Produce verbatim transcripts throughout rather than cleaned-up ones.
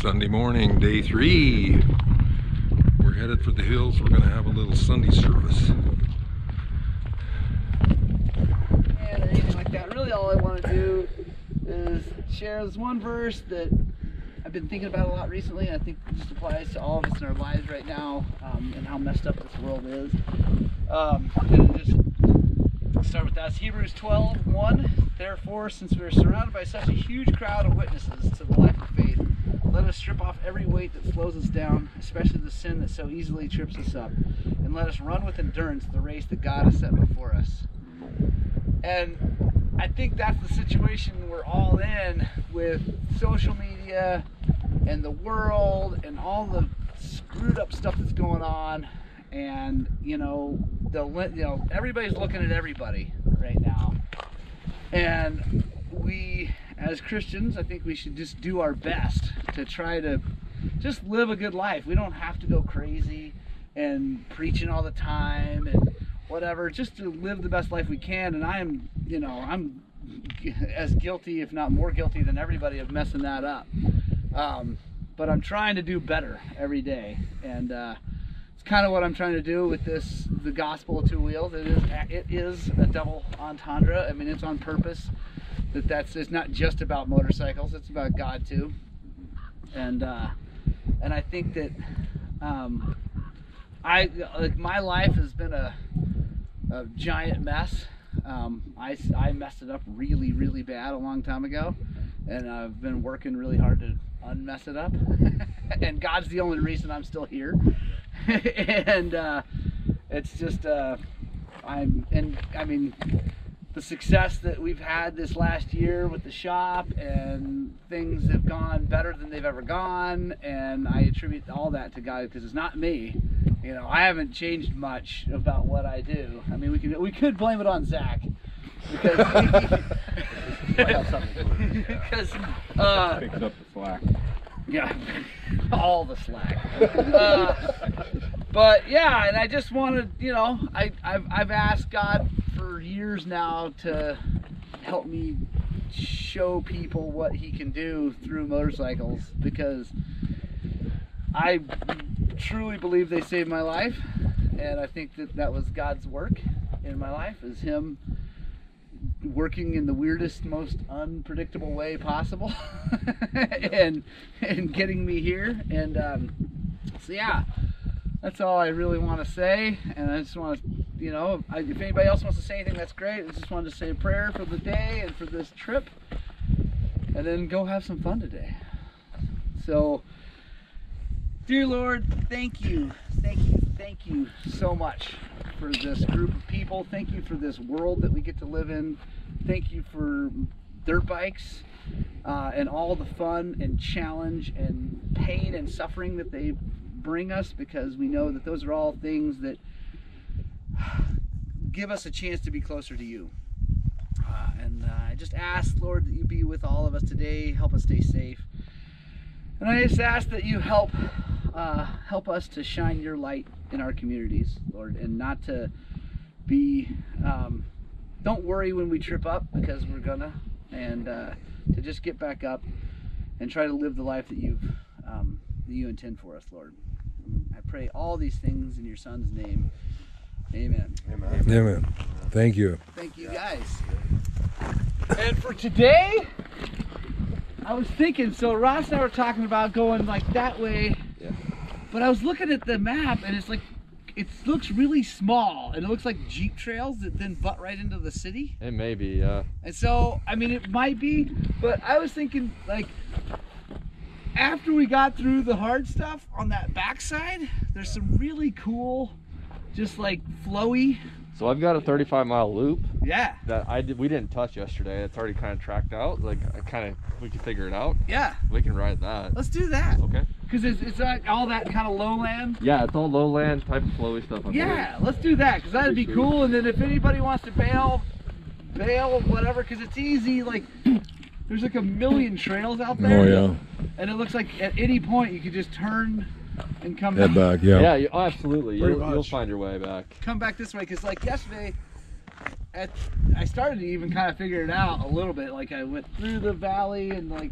Sunday morning, day three. We're headed for the hills. We're going to have a little Sunday service. And anything like that. Really, all I want to do is share this one verse that I've been thinking about a lot recently, and I think it just applies to all of us in our lives right now, um, and how messed up this world is. Um, and just start with that. It's Hebrews twelve one. Therefore, since we are surrounded by such a huge crowd of witnesses to the life of faith, let us strip off every weight that slows us down, especially the sin that so easily trips us up, and let us run with endurance the race that God has set before us. And I think that's the situation we're all in with social media and the world and all the screwed up stuff that's going on, and you know, the you know everybody's looking at everybody right now. And we, as Christians, I think we should just do our best to try to just live a good life. We don't have to go crazy and preaching all the time and whatever, just to live the best life we can. And I am You know, I'm as guilty, if not more guilty than everybody, of messing that up. Um, but I'm trying to do better every day, and uh, it's kind of what I'm trying to do with this, the gospel of two wheels. It is, it is a double entendre. I mean, it's on purpose. That that's it's not just about motorcycles. It's about God too. And uh, and I think that um, I like my life has been a, a giant mess. Um, I, I messed it up really, really bad a long time ago, and I've been working really hard to unmess it up. And God's the only reason I'm still here. And uh, it's just, uh, I'm, and I mean, the success that we've had this last year with the shop, and things have gone better than they've ever gone, and I attribute all that to God, because it's not me. You know, I haven't changed much about what I do. I mean, we could we could blame it on Zach, because he, because uh, picks up the slack. Yeah, all the slack. Uh, but yeah, and I just wanted, you know, I I've, I've asked God for years now to help me show people what He can do through motorcycles, because I truly believe they saved my life, and I think that that was God's work in my life, is Him working in the weirdest, most unpredictable way possible, and and getting me here. And um, so yeah, that's all I really want to say. And I just want to, you know, I, if anybody else wants to say anything, that's great. I just wanted to say a prayer for the day and for this trip, and then go have some fun today. So. Dear Lord, thank you, thank you, thank you so much for this group of people. Thank you for this world that we get to live in. Thank you for dirt bikes uh, and all the fun and challenge and pain and suffering that they bring us, because we know that those are all things that give us a chance to be closer to you. Uh, and uh, I just ask, Lord, that you be with all of us today. Help us stay safe. And I just ask that you help uh, help us to shine your light in our communities, Lord, and not to be, um, don't worry when we trip up, because we're gonna, and uh, to just get back up and try to live the life that you've, um, that you intend for us, Lord. I pray all these things in your Son's name. Amen. Amen. Amen. Thank you. Thank you guys. And for today, I was thinking, so Ross and I were talking about going like that way, yeah. But I was looking at the map, and it's like, it looks really small, and it looks like Jeep trails that then butt right into the city. It may be, yeah. And so, I mean, it might be, but I was thinking, like, after we got through the hard stuff on that backside, there's some really cool, just like flowy. So I've got a thirty-five mile loop. Yeah. That I did. We didn't touch yesterday. It's already kind of tracked out. Like I kind of, we can figure it out. Yeah. We can ride that. Let's do that. Okay. Because it's, it's like all that kind of lowland. Yeah, it's all lowland type of flowy stuff. I yeah, believe. Let's do that, because that'd be cool. And then if anybody wants to bail, bail whatever, because it's easy. Like there's like a million trails out there. Oh yeah. And it looks like at any point you could just turn and come Head back. back. Yeah. Yeah. You, oh, absolutely. You'll, you'll find your way back. Come back this way, because like yesterday, at, I started to even kind of figure it out a little bit. Like I went through the valley and like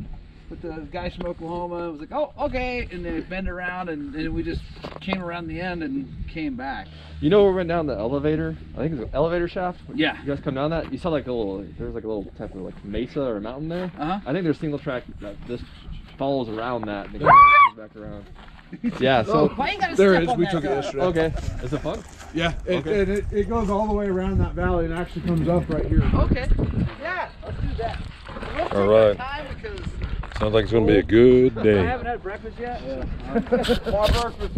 with the guys from Oklahoma. I was like, oh, okay. And they bend around, and, and we just came around the end and came back. You know, we went down the elevator. I think it's an elevator shaft. Yeah. You guys come down that. You saw like a little, like, there's like a little type of like mesa or mountain there. Uh-huh. I think there's single track that just follows around that. And it goes back around. Yeah, so why you gotta there it is. We took it yesterday. Okay. Is it fun? Yeah. It, okay. it, it, it goes all the way around that valley and actually comes up right here. Okay. Yeah, let's do that. Let's all right. Time because sounds like it's going to be a good day. I haven't had breakfast yet. Yeah.